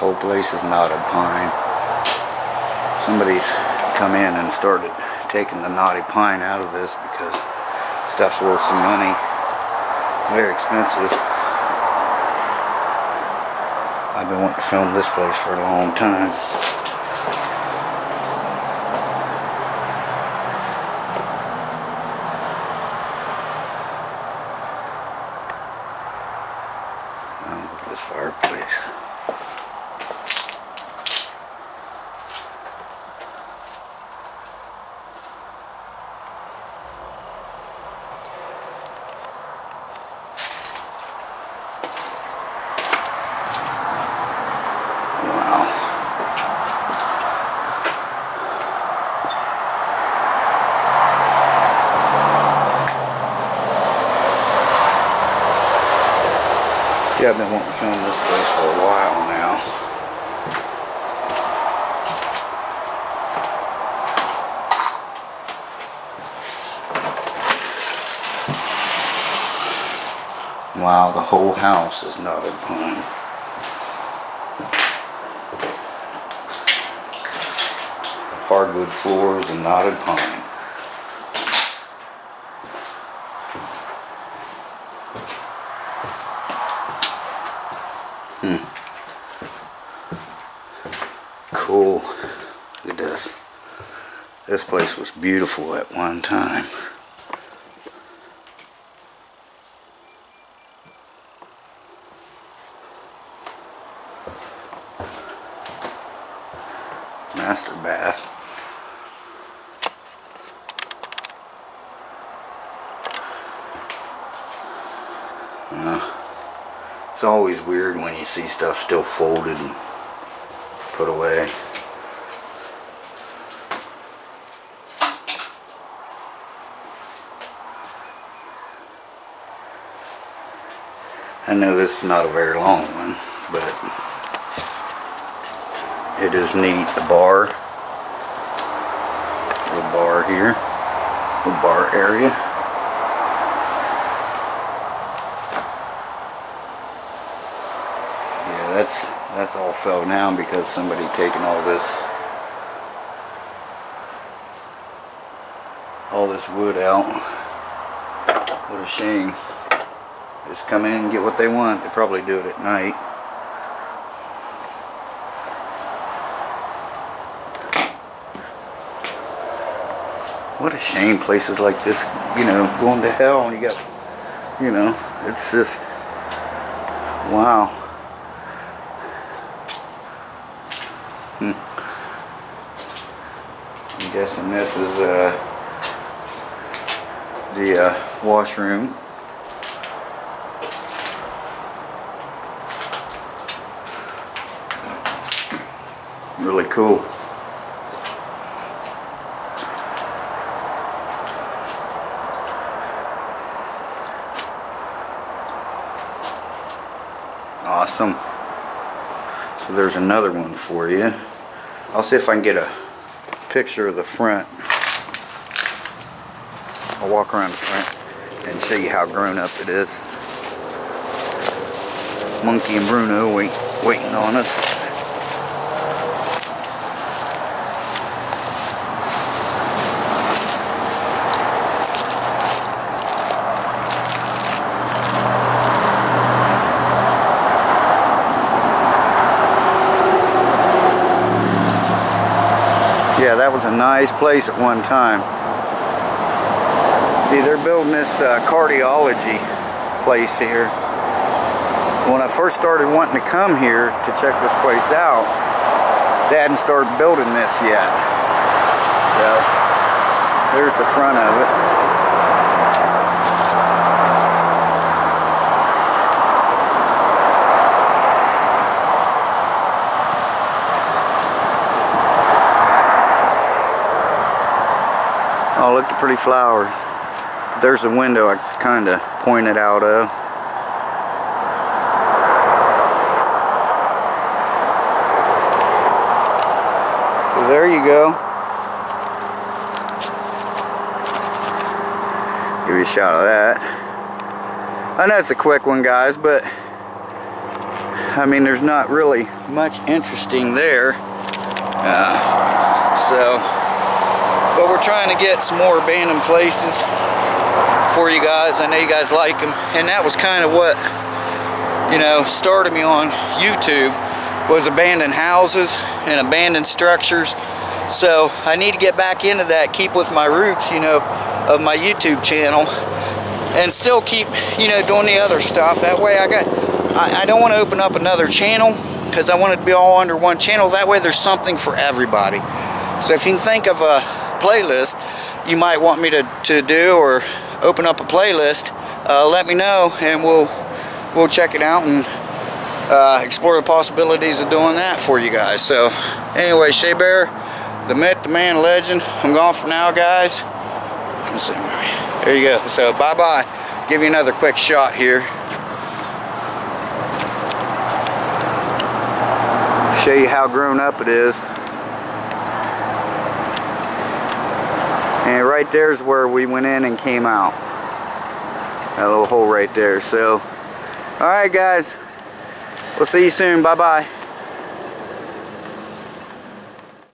whole place is knotted pine. Somebody's come in and started taking the knotty pine out of this because stuff's worth some money. It's very expensive. I've been wanting to film this place for a long time. Look at this fireplace. Yeah, I've been wanting to film this place for a while now. Wow, the whole house is knotted pine. Hardwood floors and knotted pine. Cool. Look at this. This place was beautiful at one time. Master bath. It's always weird when you see stuff still folded and put away. I know this is not a very long one, but it is neat. The bar, little bar here, little bar area. Yeah, that's all fell down because somebody taking all this wood out. What a shame. Just come in and get what they want. They probably do it at night. What a shame places like this, you know, going to hell, and you got, you know, it's just, wow. I'm guessing this is the washroom. Really cool. Awesome. So there's another one for you. I'll see if I can get a picture of the front. I'll walk around the front and show you how grown up it is. Monkey and Bruno waiting on us. Yeah, that was a nice place at one time. See, they're building this cardiology place here. When I first started wanting to come here to check this place out, they hadn't started building this yet. So, there's the front of it. Oh, look at the pretty flowers. There's a window I kind of pointed out of. So there you go. Give you a shot of that. I know it's a quick one, guys, but I mean, there's not really much interesting there. But we're trying to get some more abandoned places for you guys. I know you guys like them. And that was kind of what, you know, started me on YouTube, was abandoned houses and abandoned structures. So I need to get back into that, keep with my roots, you know, of my YouTube channel, and still keep, you know, doing the other stuff. That way I don't want to open up another channel, because I want it to be all under one channel. That way there's something for everybody. So if you can think of a playlist you might want me to do, or open up a playlist, let me know, and we'll check it out and explore the possibilities of doing that for you guys. So anyway, Shea Bear, the myth, the man, the legend, I'm gone for now, guys. Let's see. There you go. So bye bye. Give you another quick shot here. Show you how grown up it is. And right there's where we went in and came out. That little hole right there. So, alright guys, we'll see you soon. Bye bye.